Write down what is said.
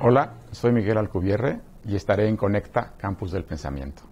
Hola, soy Miguel Alcubierre y estaré en Conecta, Campus del Pensamiento.